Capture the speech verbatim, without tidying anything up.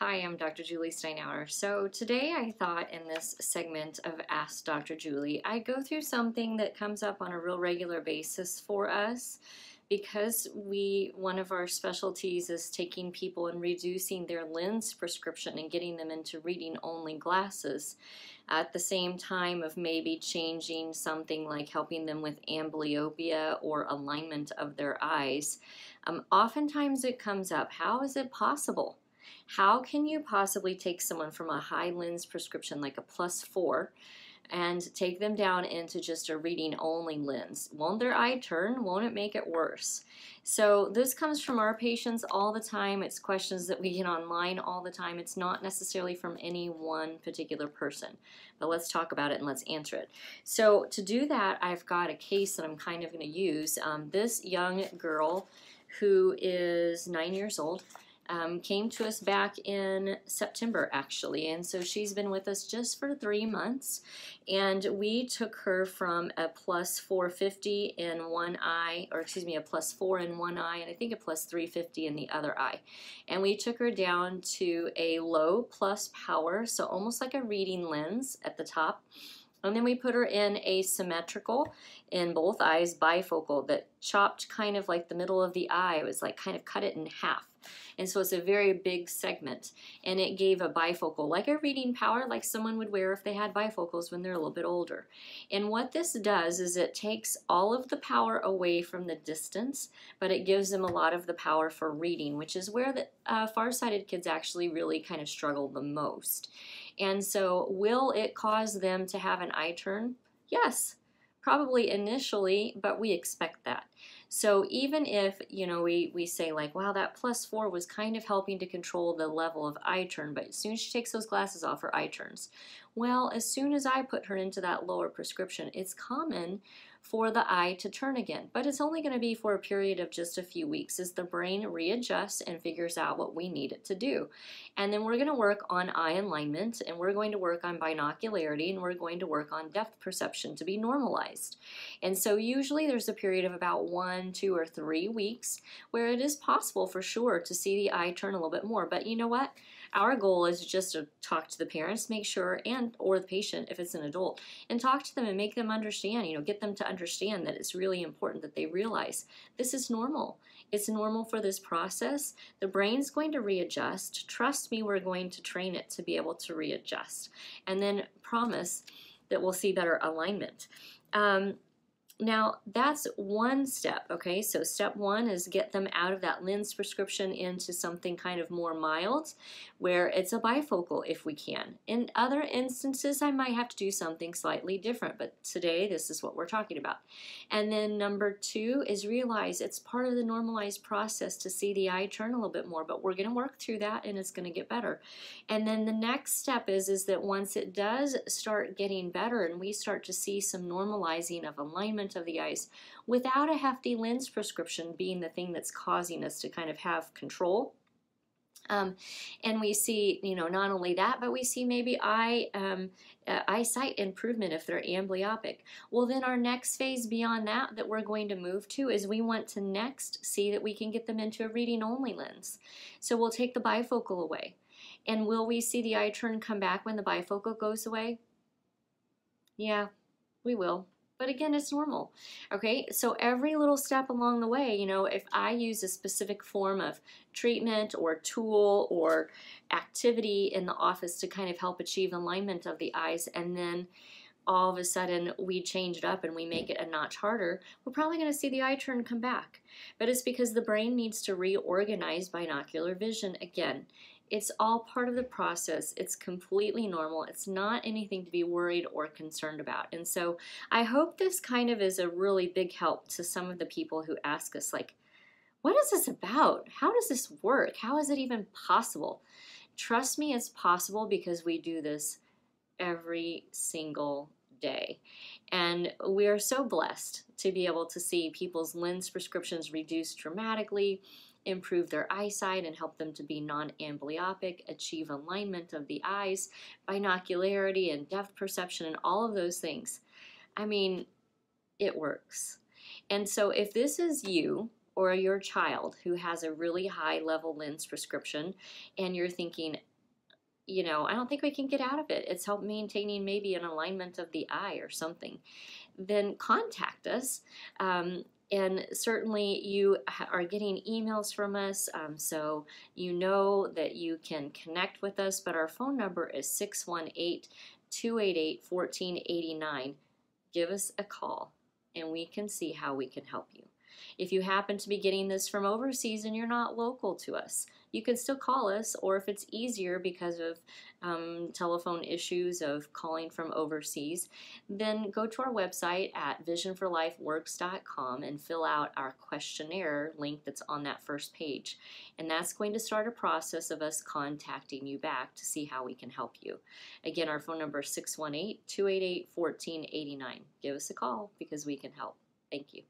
Hi, I'm Doctor Julie Steinauer. So today I thought in this segment of Ask Doctor Julie, I'd go through something that comes up on a real regular basis for us because we, one of our specialties is taking people and reducing their lens prescription and getting them into reading only glasses at the same time of maybe changing something like helping them with amblyopia or alignment of their eyes. Um, oftentimes it comes up, how is it possible? How can you possibly take someone from a high lens prescription like a plus four and take them down into just a reading only lens? Won't their eye turn? Won't it make it worse? So this comes from our patients all the time. It's questions that we get online all the time. It's not necessarily from any one particular person, but let's talk about it and let's answer it. So to do that, I've got a case that I'm kind of going to use. Um, this young girl who is nine years old Um, came to us back in September, actually, and so she's been with us just for three months, and we took her from a plus four fifty in one eye, or excuse me, a plus four in one eye, and I think a plus three fifty in the other eye, and we took her down to a low plus power, so almost like a reading lens at the top, and then we put her in a symmetrical in both eyes bifocal that chopped kind of like the middle of the eye. It was like kind of cut it in half. And so it's a very big segment, and it gave a bifocal, like a reading power, like someone would wear if they had bifocals when they're a little bit older. And what this does is it takes all of the power away from the distance, but it gives them a lot of the power for reading, which is where the uh, farsighted kids actually really kind of struggle the most. And so will it cause them to have an eye turn? Yes. Probably initially, but we expect that. So even if, you know, we, we say like, wow, that plus four was kind of helping to control the level of eye turn, but as soon as she takes those glasses off, her eye turns. Well, as soon as I put her into that lower prescription, it's common for the eye to turn again, but it's only going to be for a period of just a few weeks as the brain readjusts and figures out what we need it to do. And then we're going to work on eye alignment, and we're going to work on binocularity, and we're going to work on depth perception to be normalized. And so usually there's a period of about one, two, or three weeks where it is possible for sure to see the eye turn a little bit more. But you know what? Our goal is just to talk to the parents, make sure, and or the patient if it's an adult, and talk to them and make them understand, you know, get them to understand that it's really important that they realize this is normal. It's normal for this process. The brain's going to readjust. Trust me, we're going to train it to be able to readjust. And then promise that we'll see better alignment. Um, Now, that's one step, okay? So step one is get them out of that lens prescription into something kind of more mild, where it's a bifocal if we can. In other instances, I might have to do something slightly different, but today, this is what we're talking about. And then number two is realize it's part of the normalized process to see the eye turn a little bit more, but we're gonna work through that and it's gonna get better. And then the next step is, is that once it does start getting better and we start to see some normalizing of alignment of the eyes without a hefty lens prescription being the thing that's causing us to kind of have control. Um, and we see, you know, not only that, but we see maybe eye um, uh, eyesight improvement if they're amblyopic. Well, then our next phase beyond that that we're going to move to is we want to next see that we can get them into a reading-only lens. So we'll take the bifocal away. And will we see the eye turn come back when the bifocal goes away? Yeah, we will. But again, it's normal, okay? So every little step along the way, you know, if I use a specific form of treatment or tool or activity in the office to kind of help achieve alignment of the eyes, and then all of a sudden we change it up and we make it a notch harder, we're probably going to see the eye turn come back. But it's because the brain needs to reorganize binocular vision again. It's all part of the process. It's completely normal. It's not anything to be worried or concerned about. And so I hope this kind of is a really big help to some of the people who ask us, like, what is this about? How does this work? How is it even possible? Trust me, it's possible because we do this every single day. And we are so blessed to be able to see people's lens prescriptions reduced dramatically, improve their eyesight and help them to be non-amblyopic, achieve alignment of the eyes, binocularity and depth perception and all of those things. I mean, it works. And so if this is you, or your child who has a really high level lens prescription and you're thinking, you know, I don't think we can get out of it. It's helped maintaining maybe an alignment of the eye or something. Then contact us. Um, and certainly you are getting emails from us, um, so you know that you can connect with us. But our phone number is six one eight, two eight eight, one four eight nine. Give us a call and we can see how we can help you. If you happen to be getting this from overseas and you're not local to us, you can still call us, or if it's easier because of um, telephone issues of calling from overseas, then go to our website at vision for life works dot com and fill out our questionnaire link that's on that first page. And that's going to start a process of us contacting you back to see how we can help you. Again, our phone number is six one eight, two eight eight, one four eight nine. Give us a call because we can help. Thank you.